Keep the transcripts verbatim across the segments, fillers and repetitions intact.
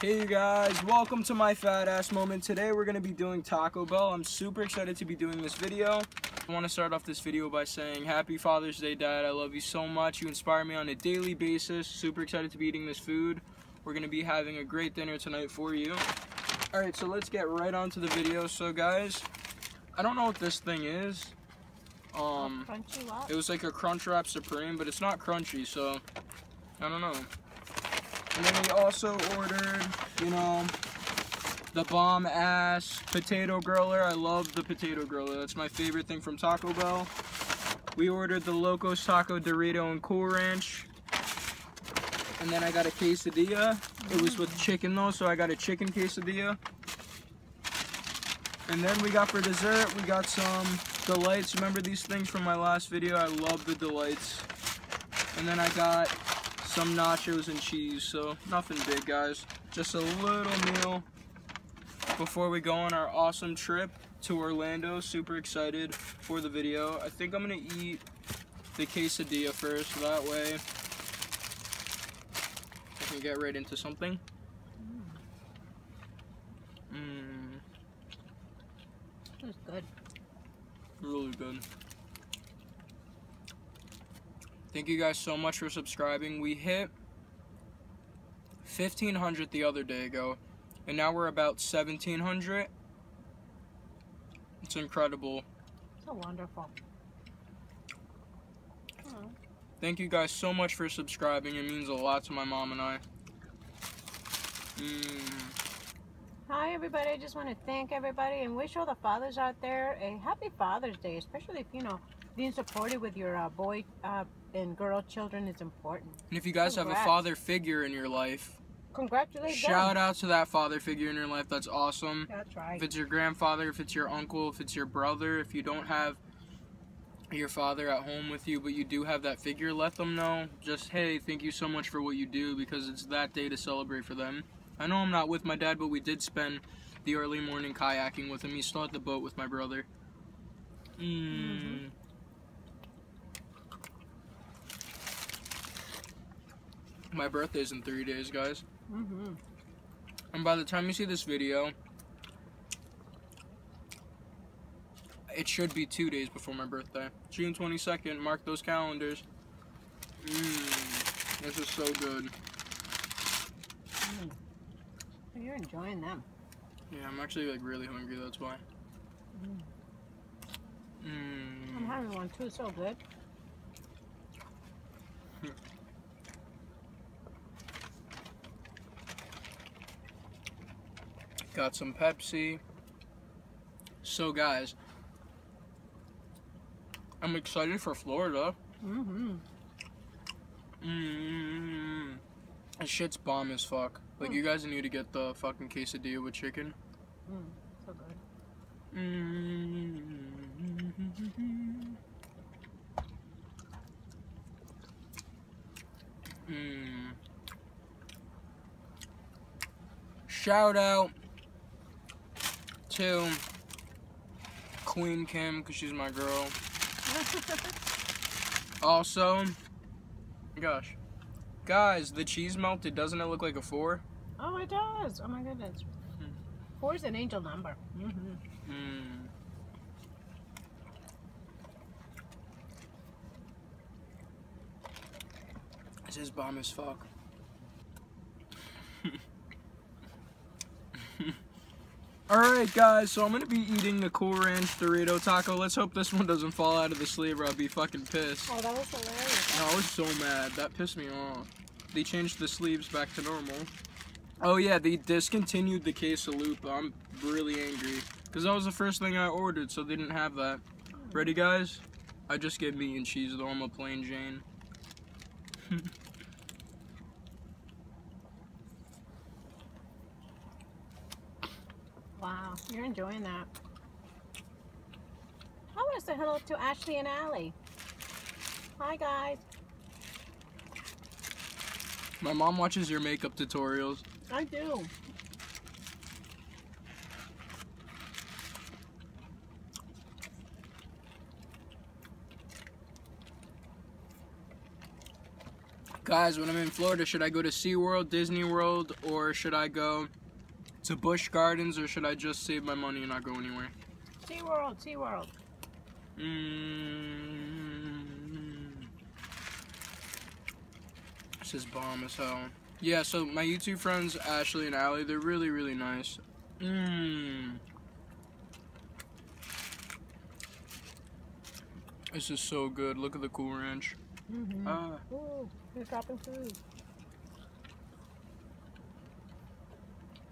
Hey you guys, welcome to my fat ass moment. Today we're going to be doing Taco Bell. I'm super excited to be doing this video. I want to start off this video by saying happy Father's Day, Dad. I love you so much. You inspire me on a daily basis. Super excited to be eating this food. We're going to be having a great dinner tonight for you. Alright, so let's get right on to the video. So guys, I don't know what this thing is. Um, It was like a Crunchwrap Supreme, but it's not crunchy, so I don't know. And then we also ordered, you know, the bomb ass potato griller. I love the potato griller. That's my favorite thing from Taco Bell. We ordered the Locos Taco, Dorito, and Cool Ranch. And then I got a quesadilla. It was with chicken though, so I got a chicken quesadilla. And then we got for dessert, we got some delights. Remember these things from my last video? I love the delights. And then I got some nachos and cheese, so nothing big guys, just a little meal before we go on our awesome trip to Orlando. Super excited for the video. I think I'm gonna eat the quesadilla first, so that way I can get right into something. Mmm. That's good. Really good. Thank you guys so much for subscribing. We hit fifteen hundred the other day ago, and now we're about seventeen hundred. It's incredible. So wonderful. Aww. Thank you guys so much for subscribing. It means a lot to my mom and I. Mm. Hi, everybody. I just want to thank everybody and wish all the fathers out there a happy Father's Day, especially if, you know, being supportive with your uh, boy uh, and girl children is important. And if you guys Congrats. have a father figure in your life, congratulate shout them. out to that father figure in your life. That's awesome. That's right. If it's your grandfather, if it's your uncle, if it's your brother, if you don't have your father at home with you, but you do have that figure, let them know. Just, hey, thank you so much for what you do, because it's that day to celebrate for them. I know I'm not with my dad, but we did spend the early morning kayaking with him. He's still at the boat with my brother. Mmm. Mm-hmm. My birthday's in three days, guys. Mm-hmm. And by the time you see this video, it should be two days before my birthday. June twenty-second, mark those calendars. Mmm, this is so good. Mm. You're enjoying them. Yeah, I'm actually like really hungry, that's why. Mmm. Mm. I'm having one too, so good. Got some Pepsi. So guys, I'm excited for Florida. Mm-hmm. Mm-hmm. This shit's bomb as fuck. Like, mm. you guys need to get the fucking quesadilla with chicken. Mm, so good. Mmm. Mmm. Shout out to Queen Kim, because she's my girl. Also, gosh, guys, the cheese melted. Doesn't it look like a four? Oh, it does. Oh my goodness. Mm. Four is an angel number. Mm-hmm. Mm. This is bomb as fuck. Alright guys, so I'm going to be eating the Cool Ranch Dorito Taco. Let's hope this one doesn't fall out of the sleeve or I'll be fucking pissed. Oh, that was hilarious. No, I was so mad. That pissed me off. They changed the sleeves back to normal. Oh yeah, they discontinued the quesalupa. I'm really angry, because that was the first thing I ordered, so they didn't have that. Ready guys? I just get meat and cheese though. I'm a plain Jane. Wow, you're enjoying that. I want to say hello to Ashley and Allie. Hi, guys. My mom watches your makeup tutorials. I do. Guys, when I'm in Florida, should I go to SeaWorld, Disney World, or should I go to Bush Gardens, or should I just save my money and not go anywhere? SeaWorld, SeaWorld. Mm-hmm. This is bomb as hell. Yeah, so my YouTube friends, Ashley and Allie, they're really, really nice. Mmm. This is so good. Look at the Cool Ranch. Mm-hmm. Ah. Ooh, you're dropping food.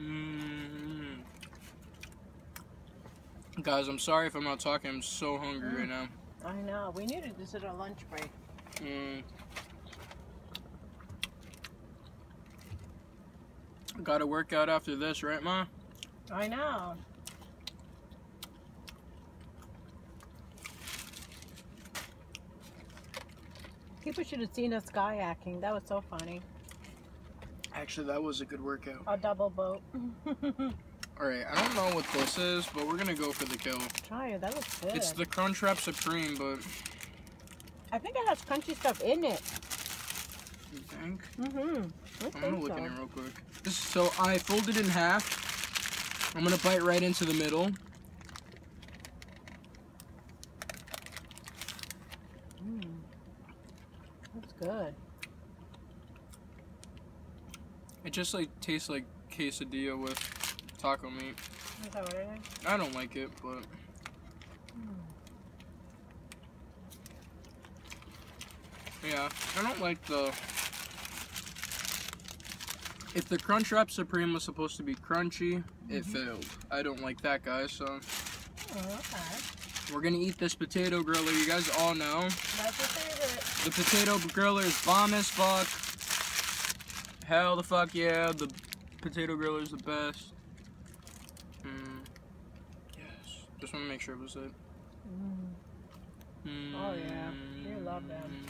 Mmm. Guys, I'm sorry if I'm not talking. I'm so hungry mm. right now. I know. We needed this at our lunch break. Mmm. Gotta work out after this, right, Ma? I know. People should have seen us kayaking. That was so funny. Actually, that was a good workout. A double boat. Alright, I don't know what this is, but we're gonna go for the kill. Try it. That looks good. It's the Crunchwrap Supreme, but... I think it has crunchy stuff in it. You think? Mm-hmm. I think I'm gonna look so. in it real quick. So, I folded in half. I'm gonna bite right into the middle. Good. It just like tastes like quesadilla with taco meat. Is that what it is? I don't like it, but mm. yeah, I don't like the. If the Crunchwrap Supreme was supposed to be crunchy, mm-hmm. it failed. I don't like that, guys. So. Oh, okay. We're gonna eat this potato griller. You guys all know. That's your favorite. The potato griller is bomb as fuck. Hell the fuck yeah. The potato griller is the best. Mm. Yes. Just wanna make sure it was it. Mm. Mm. Oh yeah. You love them.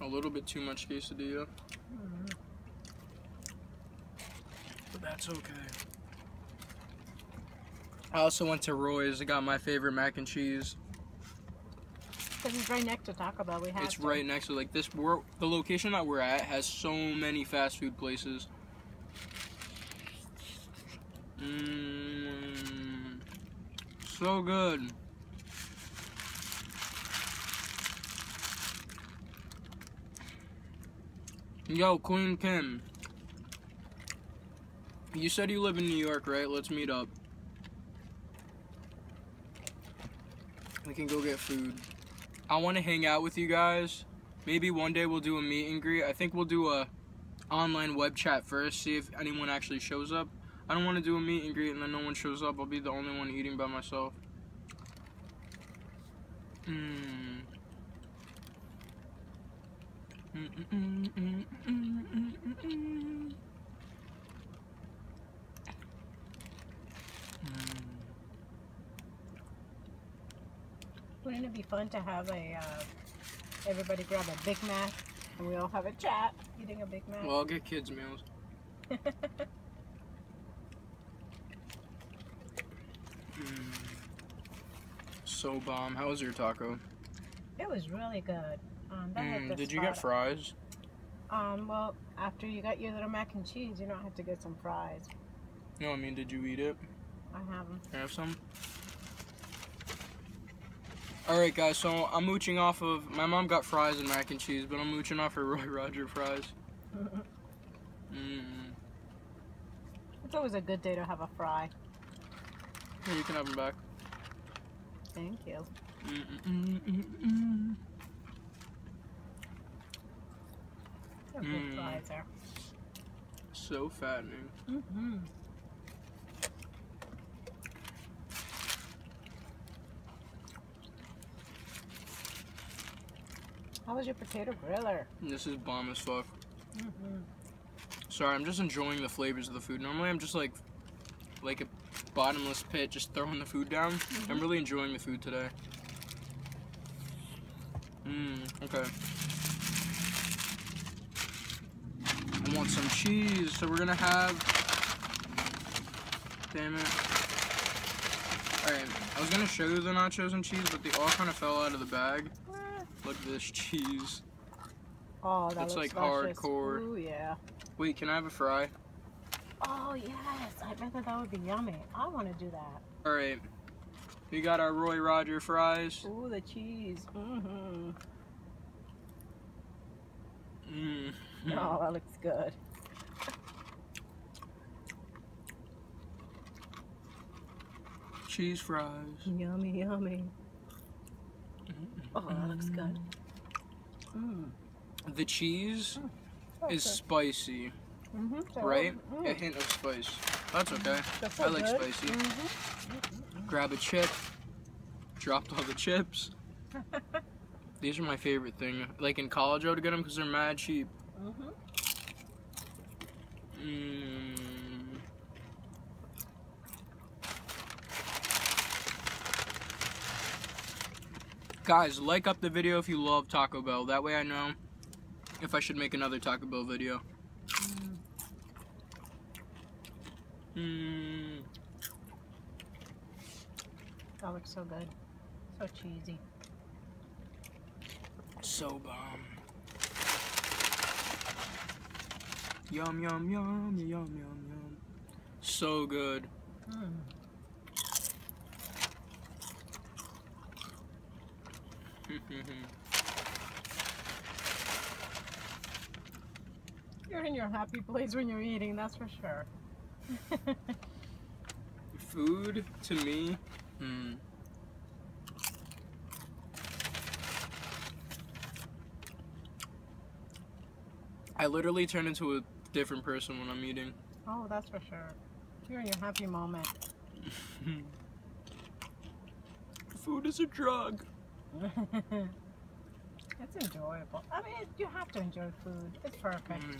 A little bit too much quesadilla. Mm. But that's okay. I also went to Roy's. I got my favorite mac and cheese. Because it's right next to Taco Bell. We have It's to. right next to like this. We're, the location that we're at has so many fast food places. Mmm, so good. Yo, Queen Kim. You said you live in New York, right? Let's meet up. We can go get food. I want to hang out with you guys. Maybe one day we'll do a meet and greet. I think we'll do a online web chat first, see if anyone actually shows up. I don't want to do a meet and greet and then no one shows up. I'll be the only one eating by myself. Mm. Mm-mm-mm-mm-mm-mm-mm-mm. Wouldn't it be fun to have a, uh, everybody grab a Big Mac and we all have a chat eating a Big Mac? Well, I'll get kids' meals. mm. So bomb. How was your taco? It was really good. Um, that mm, did you get fries? Um, well, after you got your little mac and cheese, you don't have to get some fries. No, I mean, did you eat it? I have them. Can I have some? Alright guys, so I'm mooching off of, my mom got fries and mac and cheese, but I'm mooching off her Roy Roger fries. mm. It's always a good day to have a fry. Yeah, you can have them back. Thank you. Mm -mm -mm -mm -mm. They're good mm. fries there. So fattening. Mm-hmm. How was your potato griller? This is bomb as fuck. Mm-hmm. Sorry, I'm just enjoying the flavors of the food. Normally I'm just like like a bottomless pit, just throwing the food down. Mm-hmm. I'm really enjoying the food today. Mmm, okay. I want some cheese, so we're gonna have... Damn it. Alright, I was gonna show you the nachos and cheese, but they all kind of fell out of the bag. Look at this cheese. Oh, that it's looks like delicious. Hardcore. Ooh, yeah. Wait, can I have a fry? Oh, yes. I bet that that would be yummy. I want to do that. All right. We got our Roy Roger fries. Ooh, the cheese. Mm-hmm. Mmm. Oh, that looks good. Cheese fries. Yummy, yummy. Oh, that looks good. Mm. The cheese mm. is good. Spicy, mm-hmm. right? Mm. A hint of spice. That's okay. That's so I like good. Spicy. Mm-hmm. Grab a chip. Dropped all the chips. These are my favorite thing. Like in college, I would get them because they're mad cheap. Mm-hmm. Mm. Guys, like up the video if you love Taco Bell. That way I know if I should make another Taco Bell video. Mm. Mm. That looks so good. So cheesy. So bomb. Yum, yum, yum, yum, yum, yum. So good. Mm. You're in your happy place when you're eating, that's for sure. Food to me, hmm. I literally turn into a different person when I'm eating. Oh, that's for sure. You're in your happy moment. Food is a drug. It's enjoyable. I mean, you have to enjoy food. It's perfect. Mm.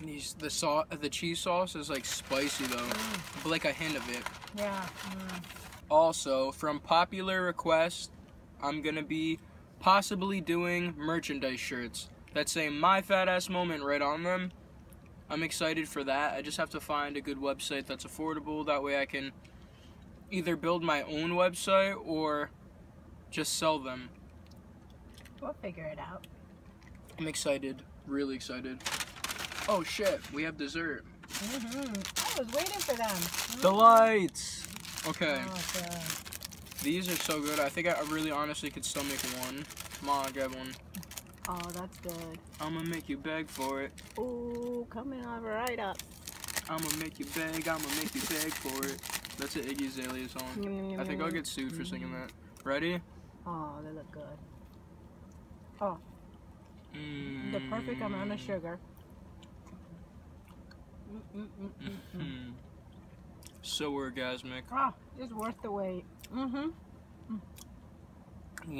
These the sauce, the cheese sauce is like spicy though, mm. but like a hint of it. Yeah. Mm. Also, from popular request, I'm gonna be possibly doing merchandise shirts that say "My Fat Ass Moment" right on them. I'm excited for that. I just have to find a good website that's affordable. That way, I can either build my own website or just sell them. We'll figure it out. I'm excited, really excited. Oh shit, we have dessert. Mm-hmm. I was waiting for them. Mm-hmm. The lights. Okay. Oh, these are so good. I think I really honestly could still make one. Come on, grab one. Oh, that's good. I'm gonna make you beg for it. Oh, coming on right up. I'm gonna make you beg, I'm gonna make you beg for it. That's an Iggy's alias song. Mm-hmm. I think I'll get sued for singing that. Ready? Oh, they look good. Oh. Mm. The perfect amount of sugar. Mm-hmm. So orgasmic. Ah, it's worth the wait. Mm-hmm.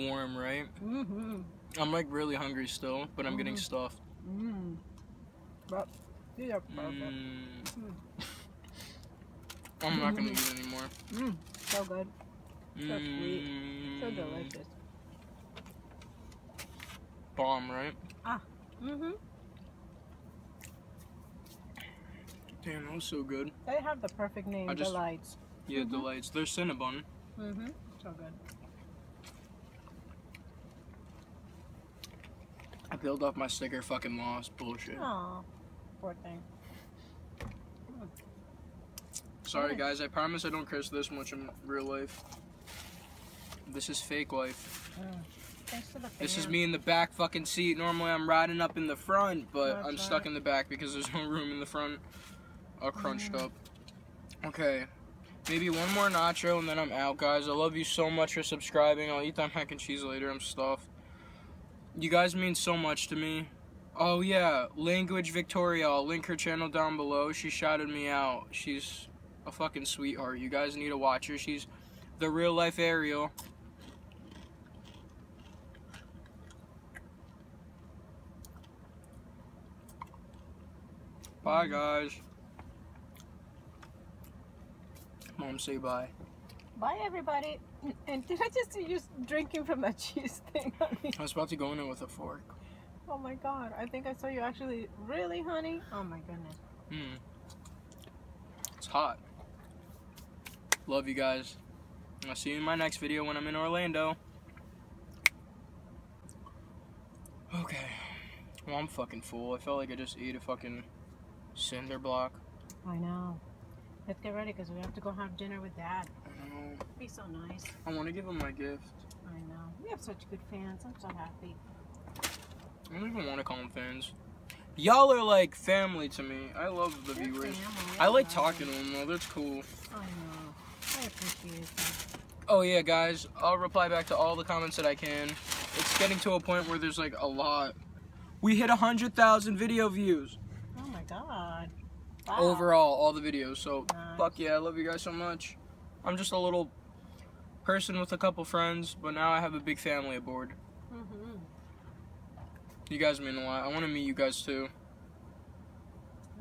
Warm, right? Mm-hmm. I'm like really hungry still, but I'm mm-hmm. getting stuffed. Mm. But these are perfect. Mm. Mm. I'm not gonna eat anymore. Mm, so good. So mm. sweet. So delicious. Bomb, right? Ah. Mm-hmm. Damn, that was so good. They have the perfect name, I just, Delights. Yeah, mm-hmm. Delights. They're Cinnabon. Mm-hmm. So good. I peeled off my sticker, fucking lost. Bullshit. Aw. Poor thing. Sorry guys, I promise I don't curse this much in real life. This is fake life. Mm. Thanks to the this is me in the back fucking seat. Normally I'm riding up in the front, but That's I'm stuck right. in the back because there's no room in the front. All crunched mm. up. Okay, maybe one more nacho and then I'm out, guys. I love you so much for subscribing. I'll eat that mac and cheese later. I'm stuffed. You guys mean so much to me. Oh yeah, Language Victoria. I'll link her channel down below. She shouted me out. She's a fucking sweetheart. You guys need to watch her. She's the real life Ariel. Bye guys. Mom, say bye. Bye everybody. And did I just see you drinking from that cheese thing, honey? I was about to go in it with a fork. Oh my god. I think I saw you actually. Really, honey? Oh my goodness. Hmm. It's hot. Love you guys. I'll see you in my next video when I'm in Orlando. Okay. Well, I'm fucking full. I felt like I just ate a fucking cinder block. I know. Let's get ready because we have to go have dinner with Dad. I know. He's so nice. I want to give him my gift. I know. We have such good fans. I'm so happy. I don't even want to call them fans. Y'all are like family to me. I love the They're viewers. Family. I like talking to them though. That's cool. I know. I appreciate that. Oh yeah, guys. I'll reply back to all the comments that I can. It's getting to a point where there's like a lot. We hit one hundred thousand video views. Oh my god. Wow. Overall, all the videos. So, nice. Fuck yeah, I love you guys so much. I'm just a little person with a couple friends, but now I have a big family aboard. Mm-hmm. You guys mean a lot. I want to meet you guys too.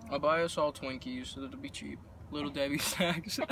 I'll buy us all Twinkies. It'll be cheap. Little Debbie snacks.